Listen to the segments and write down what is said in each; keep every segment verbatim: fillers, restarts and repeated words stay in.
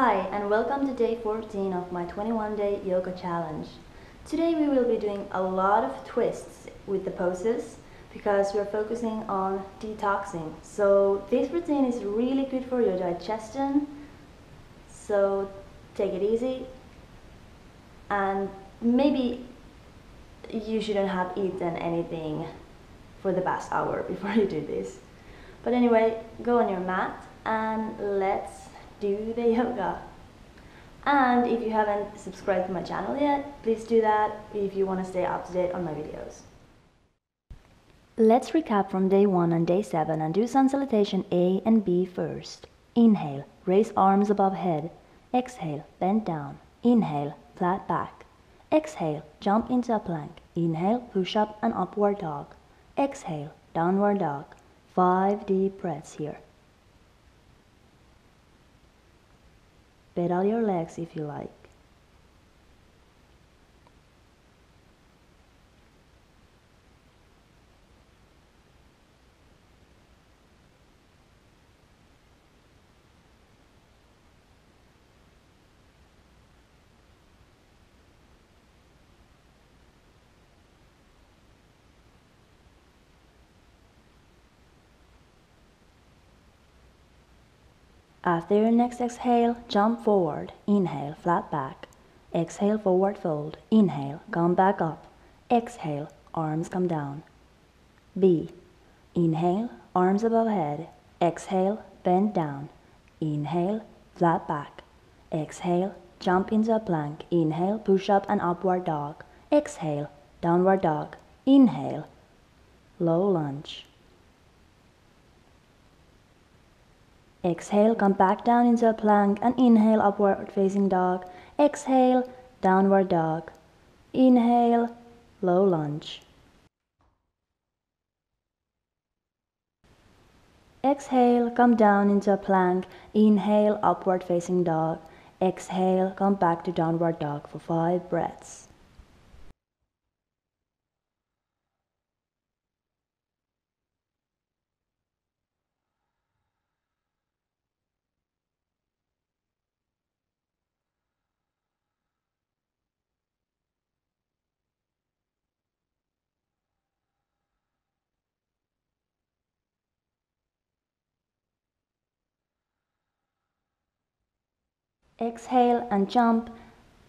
Hi and welcome to day fourteen of my twenty-one day yoga challenge. Today we will be doing a lot of twists with the poses because we're focusing on detoxing. So this routine is really good for your digestion, so take it easy and maybe you shouldn't have eaten anything for the past hour before you do this. But anyway, go on your mat and let's do the yoga. And if you haven't subscribed to my channel yet, please do that if you want to stay up to date on my videos. Let's recap from day one and day seven and do sun salutation A and B first. Inhale, raise arms above head. Exhale, bend down. Inhale, flat back. Exhale, jump into a plank. Inhale, push up and upward dog. Exhale, downward dog. Five deep breaths here. Pedal your legs if you like. After your next exhale, jump forward, inhale, flat back, exhale, forward fold, inhale, come back up, exhale, arms come down. B. Inhale, arms above head, exhale, bend down, inhale, flat back, exhale, jump into a plank, inhale, push up and upward dog, exhale, downward dog, inhale, low lunge. Exhale, come back down into a plank and inhale, upward facing dog. Exhale, downward dog. Inhale, low lunge. Exhale, come down into a plank. Inhale, upward facing dog. Exhale, come back to downward dog for five breaths. Exhale and jump,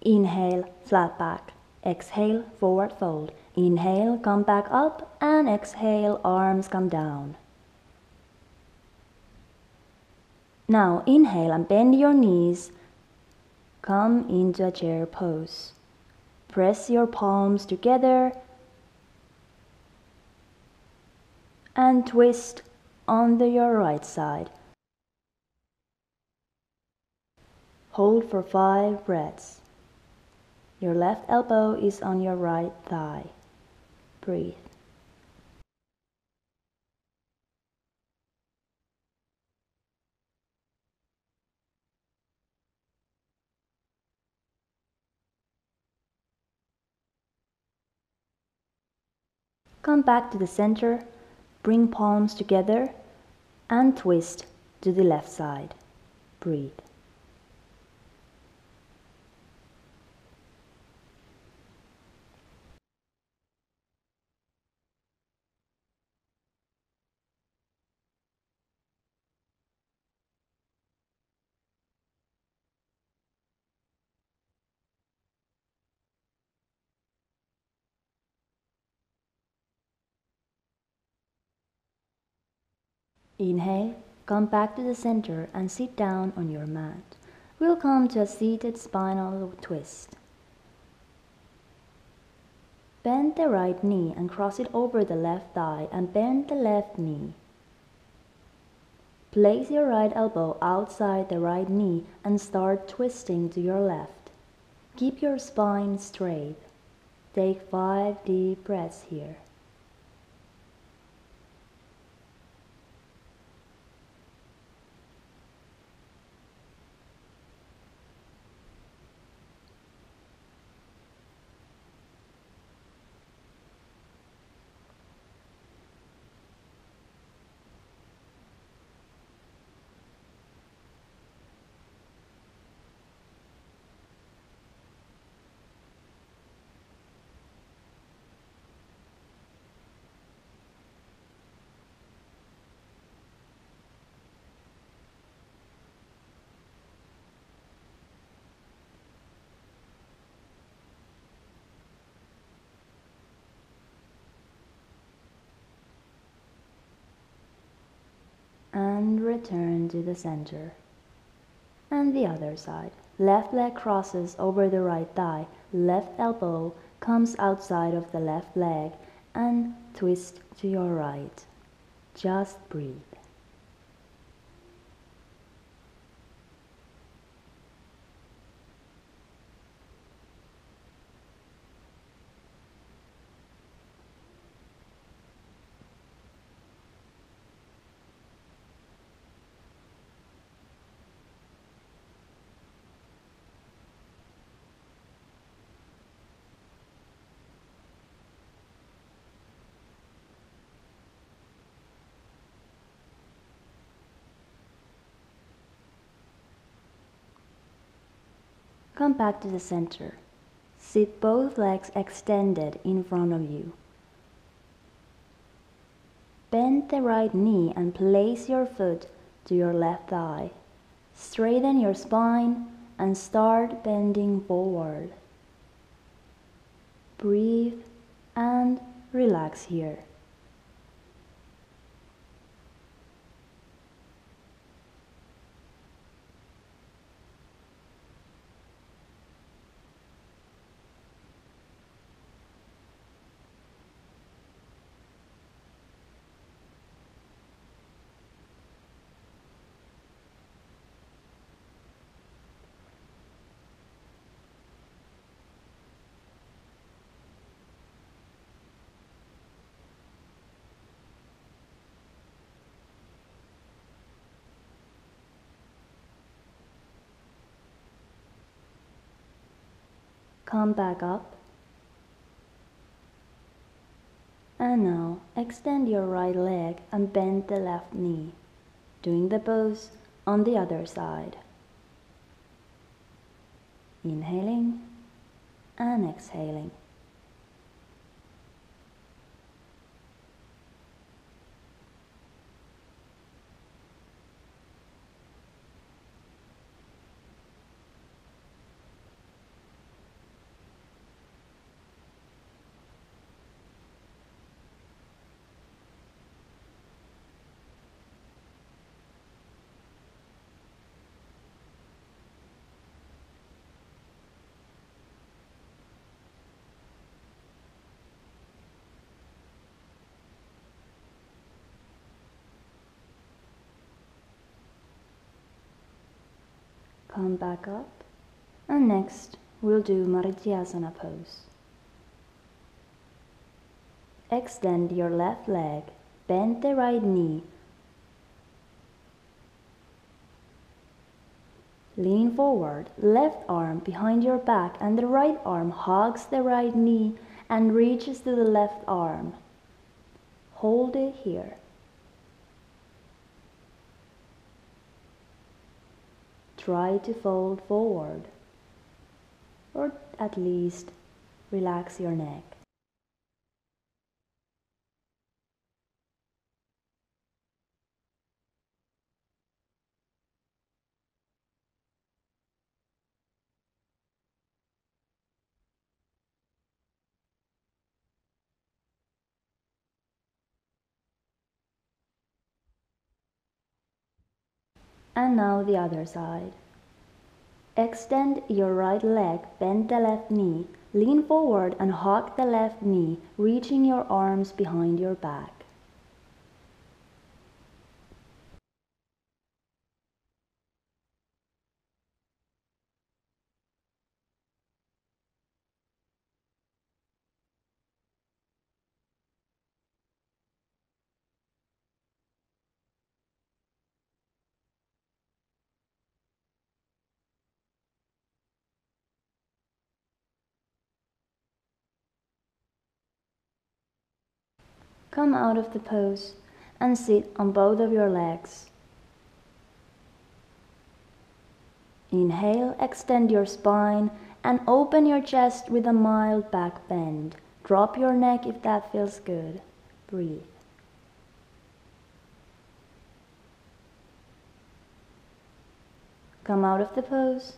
inhale, flat back, exhale, forward fold, inhale, come back up, and exhale, arms come down. Now inhale and bend your knees, come into a chair pose. Press your palms together and twist onto your right side. Hold for five breaths. Your left elbow is on your right thigh. Breathe. Come back to the center, bring palms together and twist to the left side. Breathe. Inhale, come back to the center and sit down on your mat. We'll come to a seated spinal twist. Bend the right knee and cross it over the left thigh and bend the left knee. Place your right elbow outside the right knee and start twisting to your left. Keep your spine straight. Take five deep breaths here. and return to the center. And the other side. Left leg crosses over the right thigh, left elbow comes outside of the left leg, and twist to your right. Just breathe. Come back to the center. Sit both legs extended in front of you. Bend the right knee and place your foot to your left thigh. Straighten your spine and start bending forward. Breathe and relax here. Come back up, and now extend your right leg and bend the left knee, doing the pose on the other side. Inhaling and exhaling. Come back up, and next we'll do Marityasana pose. Extend your left leg, bend the right knee, lean forward, left arm behind your back and the right arm hugs the right knee and reaches to the left arm. Hold it here. Try to fold forward, or at least relax your neck. And now the other side. Extend your right leg, bend the left knee, lean forward and hug the left knee, reaching your arms behind your back. Come out of the pose and sit on both of your legs. Inhale, extend your spine and open your chest with a mild back bend. Drop your neck if that feels good. Breathe. Come out of the pose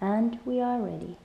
and we are ready.